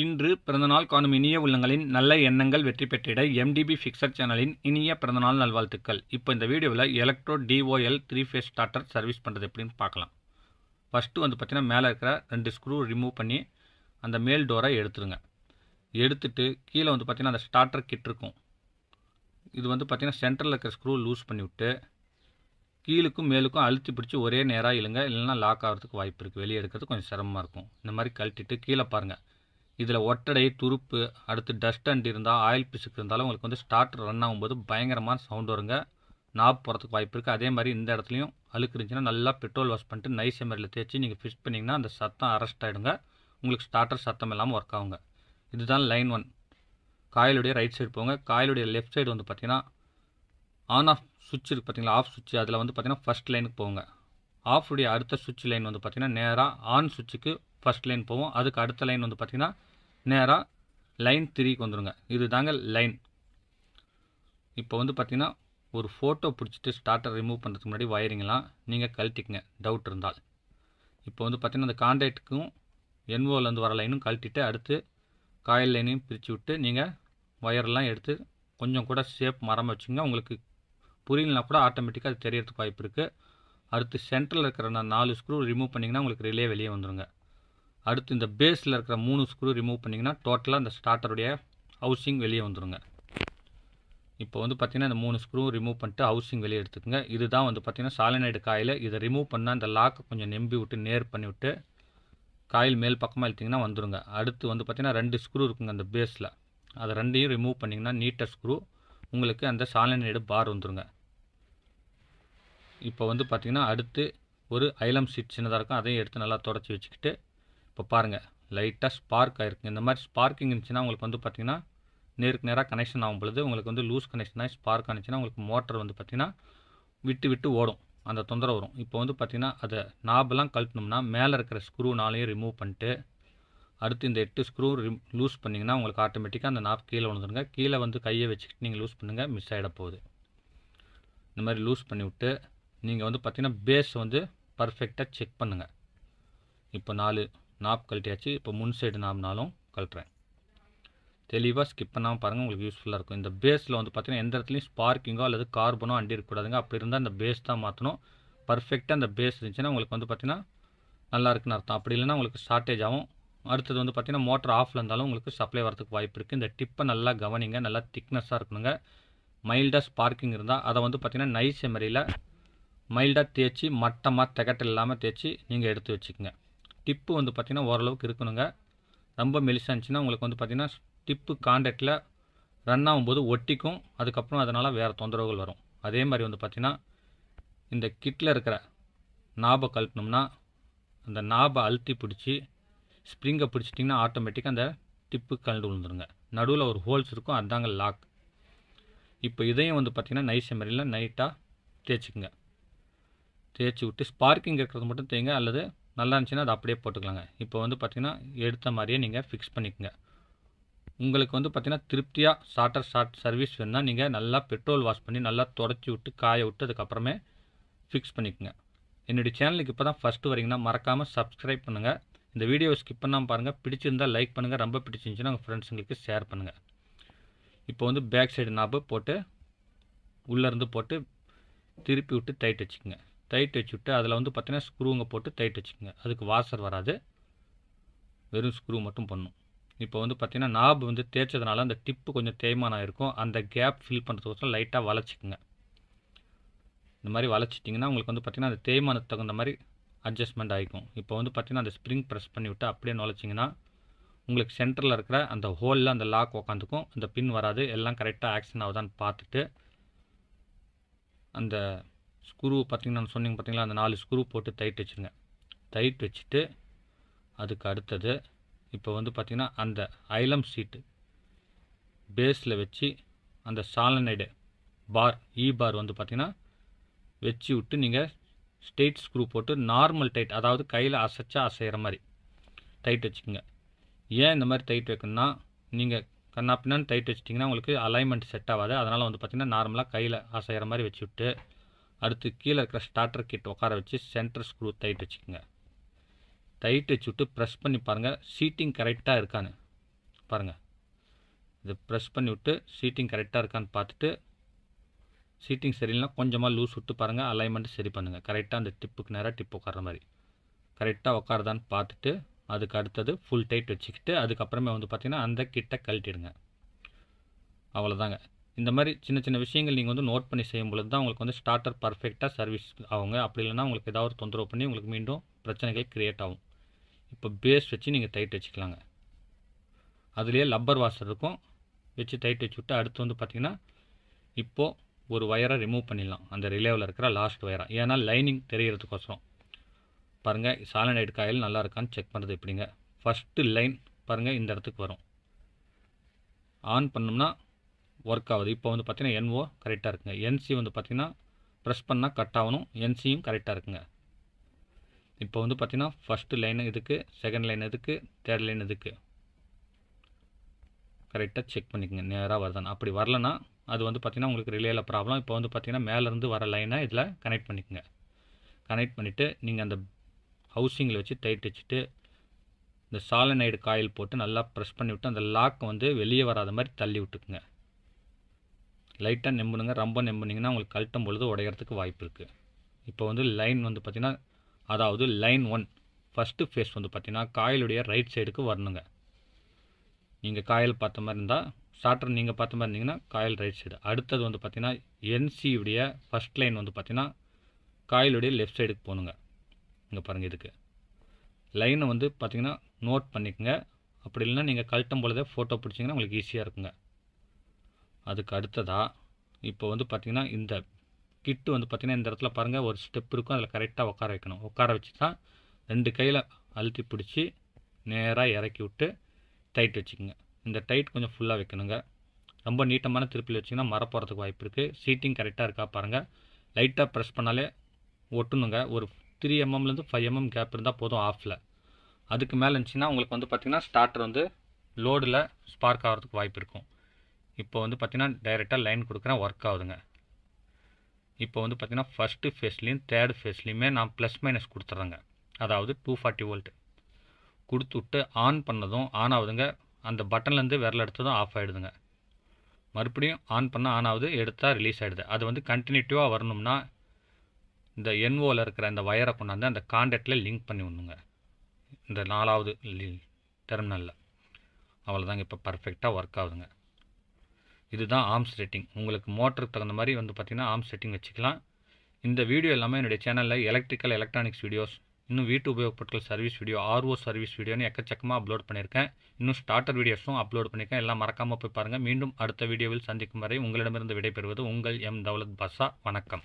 இன்று பிறந்தநாள் காணும் இனிய உள்ளங்களின் நல்ல எண்ணங்கள் வெற்றி பெற்றிட MDB ஃபிக்சர் சேனலின் இனிய பிறந்தநாள் நல்வாழ்த்துக்கள். இப்போ இந்த வீடியோவில் electro DOL 3 phase starter service பண்ணுறது எப்படின்னு பார்க்கலாம். ஃபஸ்ட்டு வந்து பார்த்தீங்கன்னா மேலே இருக்கிற 2 ஸ்க்ரூ ரிமூவ் பண்ணி அந்த மேல் டோரை எடுத்துடுங்க. எடுத்துட்டு கீழே வந்து பார்த்தீங்கன்னா அந்த ஸ்டார்டர் கிட் இருக்கும். இது வந்து பார்த்தீங்கன்னா சென்டரில் இருக்கிற ஸ்க்ரூ லூஸ் பண்ணிவிட்டு கீழுக்கும் மேலுக்கும் அழுத்தி பிடிச்சி ஒரே நேராக இழுங்க. இல்லைன்னா லாக் ஆகிறதுக்கு வாய்ப்பு இருக்குது, வெளியே எடுக்கிறது கொஞ்சம் சிரமமாக இருக்கும். இந்த மாதிரி கழட்டிட்டு கீழே பாருங்கள். இதில் ஒட்டடை, துருப்பு, அடுத்து டஸ்ட் அண்ட் இருந்தால், ஆயில் பிசுக்கு இருந்தாலும் உங்களுக்கு வந்து ஸ்டார்டர் ரன் ஆகும்போது பயங்கரமான சவுண்டு வருங்க. நாப் போகிறதுக்கு வாய்ப்பு இருக்குது. அதே மாதிரி இந்த இடத்துலையும் அழுக்கு இருந்துச்சுன்னா நல்லா பெட்ரோல் வாஷ் பண்ணிட்டு நைஸ் எமரில் தேய்ச்சி நீங்கள் ஃபிக்ஸ் பண்ணிங்கன்னா அந்த சத்தம் அரெஸ்ட் ஆகிடுங்க. உங்களுக்கு ஸ்டார்டர் சத்தம் இல்லாமல் ஒர்க் ஆகுங்க. இதுதான் லைன் 1. காயிலுடைய ரைட் சைடு போங்க. காயிலுடைய லெஃப்ட் சைடு வந்து பார்த்திங்கன்னா ஆன் ஆஃப் சுவிட்ச் இருக்குது பார்த்திங்களா, ஆஃப் சுவிட்ச். அதில் வந்து பார்த்திங்கன்னா ஃபஸ்ட் லைனுக்கு போங்க. ஆஃபுடைய அடுத்த சுவிட்ச் லைன் வந்து பார்த்திங்கன்னா நேராக ஆன் சுவிட்சுக்கு ஃபஸ்ட் லைன் போவோம். அதுக்கு அடுத்த லைன் வந்து பார்த்திங்கன்னா நேராக லைன் 3க்கு வந்துடுங்க. இது தாங்க லைன். இப்போ வந்து பார்த்திங்கன்னா ஒரு ஃபோட்டோ பிடிச்சிட்டு ஸ்டார்டர் ரிமூவ் பண்ணுறதுக்கு முன்னாடி வயரிங்கெலாம் நீங்கள் கழட்டிக்குங்க டவுட் இருந்தால். இப்போ வந்து பார்த்திங்கன்னா அந்த காண்டாக்ட்டுக்கும் என்ஓலேருந்து வர லைனும் கழட்டிட்டு அடுத்து காயில் லைனையும் பிரித்து விட்டு நீங்கள் ஒயரெல்லாம் எடுத்து கொஞ்சம் கூட ஷேப் மறந்து வச்சுங்க. உங்களுக்கு புரியலனா கூட ஆட்டோமேட்டிக்காக அது தெரியறதுக்கு வாய்ப்பு இருக்குது. அடுத்து சென்டரில் இருக்கிற 4 ஸ்க்ரூ ரிமூவ் பண்ணிங்கன்னா உங்களுக்கு ரிலே வெளியே வந்துடுங்க. அடுத்து இந்த பேஸில் இருக்கிற 3 ஸ்க்ரூ ரிமூவ் பண்ணிங்கன்னா டோட்டலாக அந்த ஸ்டார்டருடைய ஹவுசிங் வெளியே வந்துடுங்க. இப்போ வந்து பார்த்திங்கன்னா இந்த 3 ஸ்க்ரூ ரிமூவ் பண்ணிட்டு ஹவுசிங் வெளியே எடுத்துக்கோங்க. இதுதான் வந்து பார்த்திங்கன்னா சாலினைடு காயில். இதை ரிமூவ் பண்ணால் இந்த லாக்கை கொஞ்சம் நெம்பி விட்டு நேர் பண்ணிவிட்டு காயில் மேல் பக்கமாக இழுத்திங்கன்னா வந்துடுங்க. அடுத்து வந்து பார்த்திங்கன்னா 2 ஸ்க்ரூ இருக்குங்க அந்த பேஸில். அதை 2ஐயும் ரிமூவ் பண்ணிங்கன்னா நீட்டாக ஸ்க்ரூ உங்களுக்கு அந்த சாலினைடு பார் வந்துடுங்க. இப்போ வந்து பார்த்திங்கன்னா அடுத்து ஒரு ஐலம் சீட் சின்னதாக இருக்கும், அதையும் எடுத்து நல்லா தொடச்சி வச்சுக்கிட்டு இப்போ பாருங்கள் லைட்டாக ஸ்பார்க் ஆகிருக்குங்க. இந்த மாதிரி ஸ்பார்க்கிங் இருந்துச்சுன்னா உங்களுக்கு வந்து பார்த்திங்கன்னா நேருக்கு நேராக கனெக்ஷன் ஆகும் பொழுது உங்களுக்கு வந்து லூஸ் கனெக்ஷனாக ஸ்பார்க் ஆனிச்சுன்னா உங்களுக்கு மோட்டர் வந்து பார்த்திங்கன்னா விட்டு ஓடும், அந்த தொந்தரவு வரும். இப்போ வந்து பார்த்திங்கன்னா அதை நாபெல்லாம் கழட்டணும்னா மேலே இருக்கிற ஸ்க்ரூனாலையும் ரிமூவ் பண்ணிட்டு அடுத்து இந்த 8 ஸ்க்ரூ லூஸ் பண்ணிங்கன்னா உங்களுக்கு ஆட்டோமேட்டிக்காக அந்த நாப் கீழே விழுந்துருங்க. கீழே வந்து கையை வச்சுக்கிட்டு நீங்கள் லூஸ் பண்ணுங்கள், மிஸ் ஆகிட போகுது. இந்த மாதிரி லூஸ் பண்ணிவிட்டு நீங்கள் வந்து பார்த்திங்கன்னா பேஸ் வந்து பர்ஃபெக்டாக செக் பண்ணுங்கள். இப்போ 4 நாப் கழட்டியாச்சு. இப்போ முன் சைடு நாப்னாலும் கழட்டுறேன். தெளிவாக ஸ்கிப் பண்ணாமல் பாருங்கள், உங்களுக்கு யூஸ்ஃபுல்லாக இருக்கும். இந்த பேஸில் வந்து பார்த்திங்கன்னா எந்த இடத்துலையும் ஸ்பார்க்கிங்கோ அல்லது கார்பனோ அண்டி இருக்கக்கூடாதுங்க. அப்படி இருந்தால் அந்த பேஸ் தான் மாற்றணும். பர்ஃபெக்டாக அந்த பேஸ் இருந்துச்சுன்னா உங்களுக்கு வந்து பார்த்திங்கன்னா நல்லா இருக்குன்னு அர்த்தம். அப்படி இல்லைன்னா உங்களுக்கு ஷார்ட்டேஜ் ஆகும். அடுத்தது வந்து பார்த்திங்கன்னா மோட்டர் ஆஃபில் இருந்தாலும் உங்களுக்கு சப்ளை வரதுக்கு வாய்ப்பு இருக்குது. இந்த டிப்பை நல்லா கவனிங்க. நல்லா திக்னஸாக இருக்கணுங்க. மைல்டாக ஸ்பார்க்கிங் இருந்தால் அதை வந்து பார்த்திங்கன்னா நைஸ் எமரியில் மைல்டாக தேய்ச்சி மட்டமாக தகட்டல் இல்லாமல் தேய்ச்சி நீங்கள் எடுத்து வச்சுக்கோங்க. டிப்பு வந்து பார்த்திங்கன்னா ஓரளவுக்கு இருக்கணுங்க. ரொம்ப மெலிசாக இருந்துச்சுன்னா உங்களுக்கு வந்து பார்த்திங்கன்னா டிப்பு காண்டாக்டில் ரன் ஆகும்போது ஒட்டிக்கும், அதுக்கப்புறம் அதனால் வேறு தொந்தரவுகள் வரும். அதே மாதிரி வந்து பார்த்திங்கன்னா இந்த கிட்டில் இருக்கிற நாபை கழட்டணும்னா அந்த நாபை அழுத்தி பிடிச்சி ஸ்ப்ரிங்கை பிடிச்சிட்டிங்கன்னா ஆட்டோமேட்டிக்காக அந்த டிப்பு கழண்டு விழுந்துருங்க. நடுவில் ஒரு ஹோல்ஸ் இருக்கும், அதுதாங்க லாக். இப்போ இதையும் வந்து பார்த்திங்கன்னா நைஸ் எமரியில் நைட்டாக தேய்ச்சிக்குங்க. தேய்ச்சி விட்டு ஸ்பார்க்கிங் இருக்கிறது மட்டும் தேய்ங்க, அல்லது நல்லா இருந்துச்சுன்னா அது அப்படியே போட்டுக்கலாங்க. இப்போ வந்து பார்த்திங்கன்னா எடுத்த மாதிரியே நீங்கள் ஃபிக்ஸ் பண்ணிக்கோங்க. உங்களுக்கு வந்து பார்த்திங்கன்னா திருப்தியாக ஸ்டார்டர் சர்வீஸ் வேணுன்னா நீங்கள் நல்லா பெட்ரோல் வாஷ் பண்ணி நல்லா தொடச்சி விட்டு காய விட்டு அதுக்கப்புறமே ஃபிக்ஸ் பண்ணிக்கோங்க. என்னுடைய சேனலுக்கு இப்போ தான் ஃபஸ்ட்டு வரீங்கன்னா மறக்காமல் சப்ஸ்கிரைப் பண்ணுங்கள். இந்த வீடியோவை ஸ்கிப் பண்ணாமல் பாருங்கள். பிடிச்சிருந்தால் லைக் பண்ணுங்கள். ரொம்ப பிடிச்சிருந்துச்சுன்னா உங்கள் ஃப்ரெண்ட்ஸுங்களுக்கு ஷேர் பண்ணுங்கள். இப்போ வந்து பேக் சைடு நாப்பு போட்டு உள்ளேருந்து போட்டு திருப்பி விட்டு டைட் வச்சுக்கோங்க. டைட் வச்சு விட்டு அதில் வந்து பார்த்திங்கன்னா ஸ்க்ரூங்க போட்டு டைட் வச்சுக்கோங்க. அதுக்கு வாசர் வராது, வெறும் ஸ்க்ரூ மட்டும் பண்ணும். இப்போ வந்து பார்த்திங்கன்னா நாப் வந்து தேய்ச்சதுனால அந்த டிப்பு கொஞ்சம் தேய்மானம் இருக்கும். அந்த கேப் ஃபில் பண்ணுறதுக்கோசரம் லைட்டாக வளைச்சிக்குங்க. இந்த மாதிரி வளைச்சிட்டிங்கன்னா உங்களுக்கு வந்து பார்த்திங்கன்னா அந்த தேய்மானத்துக்கு தகுந்த மாதிரி அட்ஜஸ்ட்மெண்ட் ஆகிக்கும். இப்போ வந்து பார்த்திங்கன்னா அந்த ஸ்ப்ரிங் ப்ரெஸ் பண்ணி விட்டு அப்படியே நுழைச்சிங்கன்னா உங்களுக்கு சென்டரில் இருக்கிற அந்த ஹோலில் அந்த லாக் உக்காந்துக்கும், அந்த பின் வராது. எல்லாம் கரெக்டாக ஆக்ஷன் ஆகுதான்னு பார்த்துட்டு அந்த ஸ்க்ரூ பார்த்திங்கன்னா சொன்னீங்க பார்த்திங்களா, அந்த 4 ஸ்க்ரூ போட்டு டைட் வச்சுருங்க. டைட் வச்சுட்டு அதுக்கு அடுத்தது இப்போ வந்து பார்த்திங்கன்னா அந்த ஐலம் சீட்டு பேஸில் வச்சு அந்த சாலினைடு பார் பார் வந்து பார்த்திங்கன்னா வச்சு விட்டு நீங்கள் ஸ்ட்ரெயிட் ஸ்க்ரூ போட்டு நார்மல் டைட், அதாவது கையில் அசைச்சா அசைகிற மாதிரி டைட் வச்சுக்கோங்க. ஏன் இந்த மாதிரி டைட் வைக்கணும்னா நீங்கள் கண்ணா பின்னான்னு டைட் வச்சிட்டிங்கன்னா உங்களுக்கு அலைன்மெண்ட் செட் ஆகாது. அதனால் வந்து பார்த்திங்கன்னா நார்மலாக கையில் அசைகிற மாதிரி வச்சு விட்டு அடுத்து கீழே இருக்கிற ஸ்டார்டர் கிட் உட்கார வச்சு சென்டர் ஸ்க்ரூ டைட் வச்சுக்கோங்க. டைட் வச்சு விட்டு ப்ரெஸ் பண்ணி பாருங்கள் சீட்டிங் கரெக்டாக இருக்கான்னு. பாருங்கள், இதை ப்ரெஷ் பண்ணிவிட்டு சீட்டிங் கரெக்டாக இருக்கான்னு பார்த்துட்டு, சீட்டிங் சரியில்லைனா கொஞ்சமாக லூஸ் விட்டு பாருங்கள், அலைன்மெண்ட்டு சரி பண்ணுங்கள். கரெக்டாக அந்த டிப்புக்கு நேராக டிப் உட்கார்ற மாதிரி கரெக்டாக உட்காருதான்னு பார்த்துட்டு, அதுக்கு அடுத்தது ஃபுல் டைட் வச்சுக்கிட்டு, அதுக்கப்புறமே வந்து பார்த்திங்கன்னா அந்த கிட்ட கழட்டிடுங்க. அவ்வளோதாங்க. இந்த மாதிரி சின்ன சின்ன விஷயங்கள் நீங்கள் வந்து நோட் பண்ணி செய்யும்பொழுது தான் உங்களுக்கு வந்து ஸ்டார்டர் பர்ஃபெக்டாக சர்வீஸ் ஆகுங்க. அப்படி இல்லைனா உங்களுக்கு ஏதாவது தொந்தரவு பண்ணி உங்களுக்கு மீண்டும் பிரச்சனைகள் க்ரியேட் ஆகும். இப்போ பேஸ் வச்சு நீங்கள் டைட் வச்சுக்கலாங்க. அதுலேயே லப்பர் வாஷர் இருக்கும், வச்சு டைட் வச்சு விட்டு அடுத்து வந்து பார்த்திங்கன்னா இப்போது ஒரு ஒயரை ரிமூவ் பண்ணிடலாம், அந்த ரிலேவில் இருக்கிற லாஸ்ட் ஒயரை. ஏன்னா லைனிங் தெரியறதுக்கோசரம் பாருங்கள், சாலினைட் காயில் நல்லா இருக்கான்னு செக் பண்ணுறது எப்படிங்க. ஃபஸ்ட்டு லைன் பாருங்கள் இந்த இடத்துக்கு வரும், ஆன் பண்ணோம்னா ஒர்க் ஆகுது. இப்போ வந்து பார்த்திங்கன்னா என்ஓ கரெக்டாக இருக்குங்க, என்சி வந்து பார்த்திங்கன்னா ப்ரெஷ் பண்ணால் கட் ஆகணும், என்சியும் கரெக்டாக இருக்குங்க. இப்போ வந்து பார்த்திங்கன்னா ஃபஸ்ட்டு லைன் இதுக்கு, செகண்ட் லைன் இதுக்கு, தேர்ட் லைன் இதுக்கு கரெக்டாக செக் பண்ணிக்கோங்க நேராக வருதான்னு. அப்படி வரலன்னா அது வந்து பார்த்திங்கன்னா உங்களுக்கு ரிலேயில் ப்ராப்ளம். இப்போ வந்து பார்த்திங்கன்னா மேலேருந்து வர லைனை இதில் கனெக்ட் பண்ணிக்கோங்க. கனெக்ட் பண்ணிவிட்டு நீங்கள் அந்த ஹவுசிங்கில் வச்சு டைட் வச்சுட்டு, இந்த சாலினைடு காயில் போட்டு நல்லா ப்ரெஷ் பண்ணிவிட்டு அந்த லாக்கை வந்து வெளியே வராத மாதிரி தள்ளி விட்டுக்குங்க. லைட்டாக நெம்புனுங்க, ரொம்ப நெம்புனிங்கன்னா உங்களுக்கு கழட்டும் பொழுது உடையிறதுக்கு வாய்ப்பு இருக்குது. இப்போ வந்து லைன் வந்து பார்த்திங்கன்னா, அதாவது லைன் ஒன் ஃபஸ்ட்டு ஃபேஸ் வந்து பார்த்திங்கன்னா காயிலுடைய ரைட் சைடுக்கு வரணுங்க. நீங்கள் காயில் பார்த்த மாதிரி இருந்தால் ஷார்டர், நீங்கள் பார்த்த மாதிரி இருந்தீங்கன்னா காயில் ரைட் சைடு. அடுத்தது வந்து பார்த்திங்கன்னா என்சியுடைய ஃபஸ்ட் லைன் வந்து பார்த்திங்கன்னா காயிலுடைய லெஃப்ட் சைடுக்கு போகணுங்க. இங்கே பாருங்கள், இதுக்கு லைனை வந்து பார்த்திங்கன்னா நோட் பண்ணிக்கோங்க. அப்படி இல்லைன்னா நீங்கள் கழட்டும் பொழுதே ஃபோட்டோ பிடிச்சிங்கன்னா உங்களுக்கு ஈஸியாக இருக்குங்க. அதுக்கு அடுத்ததாக இப்போ வந்து பார்த்திங்கன்னா இந்த கிட்டு வந்து பார்த்திங்கன்னா இந்த இடத்துல பாருங்கள் ஒரு ஸ்டெப் இருக்கும், அதில் கரெக்டாக உட்கார வைக்கணும். உட்கார வச்சு தான் ரெண்டு கையில் அழுத்தி பிடிச்சி நேராக இறக்கி விட்டு டைட் வச்சுக்கோங்க. இந்த டைட் கொஞ்சம் ஃபுல்லாக வைக்கணுங்க. ரொம்ப நீட்டமான திருப்பில் வச்சிங்கன்னா மறப்போகிறதுக்கு வாய்ப்பு இருக்குது. சீட்டிங் கரெக்டாக இருக்கா பாருங்கள், லைட்டாக ப்ரெஷ் பண்ணாலே ஒட்டணுங்க. ஒரு 3 mmலேருந்து 5 mm கேப் இருந்தால் போதும் ஆஃபில். அதுக்கு மேலே இருந்துச்சுன்னா உங்களுக்கு வந்து பார்த்திங்கன்னா ஸ்டார்டர் வந்து லோடில் ஸ்பார்க் ஆகிறதுக்கு வாய்ப்பு இருக்கும். இப்போ வந்து பார்த்திங்கன்னா டைரெக்டாக லைன் கொடுக்குறேன், ஒர்க் ஆகுதுங்க. இப்போ வந்து பார்த்திங்கன்னா ஃபஸ்ட்டு ஃபேஸ்லேயும் தேர்ட் ஃபேஸ்லேயுமே நான் ப்ளஸ் மைனஸ் கொடுத்துட்றேங்க, அதாவது 240 வோல்ட் கொடுத்து விட்டு ஆன் பண்ணதும் ஆன் ஆகுதுங்க. அந்த பட்டன்லேருந்து விரல் எடுத்ததும் ஆஃப் ஆகிடுதுங்க. மறுபடியும் ஆன் பண்ண ஆன் ஆகுது, எடுத்தால் ரிலீஸ் ஆகிடுது. அது வந்து கண்டினியூட்டிவாக வரணும்னா இந்த என்ஓவில் இருக்கிற அந்த ஒயரை கொண்டாந்து அந்த காண்டாக்டில் லிங்க் பண்ணி விடணுங்க, இந்த 4வது டெர்மினலில். அவ்வளோதாங்க, இப்போ பர்ஃபெக்டாக ஒர்க் ஆகுதுங்க. இதுதான் ஆர்ம்ஸ் செட்டிங். உங்களுக்கு மோட்டருக்கு தகுந்த மாதிரி வந்து பார்த்திங்கன்னா ஆர்ம்ஸ் செட்டிங் வச்சுக்கலாம். இந்த வீடியோ எல்லாமே என்னுடைய சேனலில் எலக்ட்ரிக்கல், எலக்ட்ரானிக்ஸ் வீடியோஸ், இன்னும் வீட்டு உபயோகப்பொருட்கள் சர்வீஸ் வீடியோ, RO சர்வீஸ் வீடியோன்னு எக்கச்சக்கமாக அப்லோட் பண்ணியிருக்கேன். இன்னும் ஸ்டார்டர் வீடியோஸும் அப்லோட் பண்ணியிருக்கேன். எல்லாம் மறக்காமல் போய் பாருங்கள். மீண்டும் அடுத்த வீடியோவில் சந்திக்கும் வரை உங்களிடமிருந்து விடைபெறுவது உங்கள் M. தௌலத் பாஷா. வணக்கம்.